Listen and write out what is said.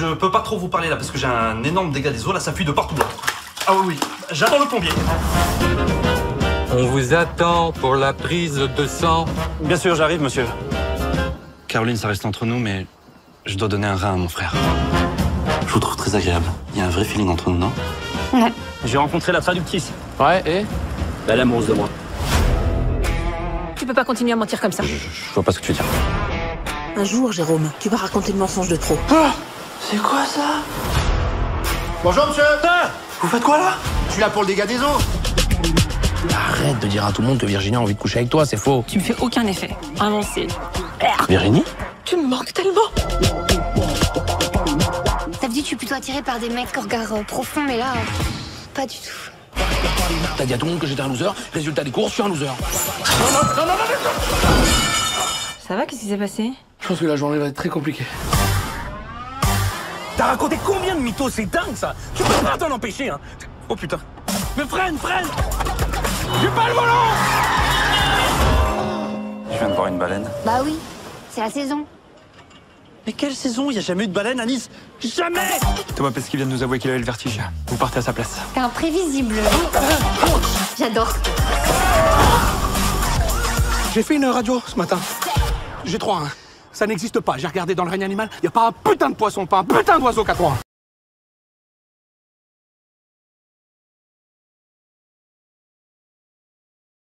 je peux pas trop vous parler là parce que j'ai un énorme dégât des eaux, là ça fuit de partout. Ah oui, oui, j'attends le plombier. On vous attend pour la prise de sang. Bien sûr, j'arrive, monsieur. Caroline, ça reste entre nous, mais je dois donner un rein à mon frère. Je vous trouve très agréable. Il y a un vrai feeling entre nous, non? Non. J'ai rencontré la traductrice. Ouais, et? Elle est amoureuse de moi. Tu peux pas continuer à mentir comme ça. Je vois pas ce que tu veux dire. Un jour, Jérôme, tu vas raconter le mensonge de trop. Ah, c'est quoi ça? Bonjour, monsieur. Ah, vous faites quoi là? Je suis là pour le dégât des eaux. Arrête de dire à tout le monde que Virginie a envie de coucher avec toi, c'est faux. Tu me fais aucun effet. Avancez. Virginie? Tu me manques tellement. D'habitude, je suis plutôt attirée par des mecs au regard profond, mais là, pas du tout. T'as dit à tout le monde que j'étais un loser, résultat des courses, je suis un loser. Non. Ça va, qu'est-ce qui s'est passé? Je pense que la journée va être très compliquée. T'as raconté combien de mythos? C'est dingue, ça. Tu peux pas t'en empêcher, hein. Oh putain. Mais freine! J'ai pas le volant! Je viens de voir une baleine. Bah oui, c'est la saison. Mais quelle saison? Il n'y a jamais eu de baleine à Nice? Jamais! Thomas Pesquy vient de nous avouer qu'il avait le vertige. Vous partez à sa place. T'es imprévisible. J'adore. J'ai fait une radio ce matin. J'ai 3-1. Ça n'existe pas. J'ai regardé dans le règne animal. Il n'y a pas un putain de poisson, pas un putain d'oiseau qu'à 3-1.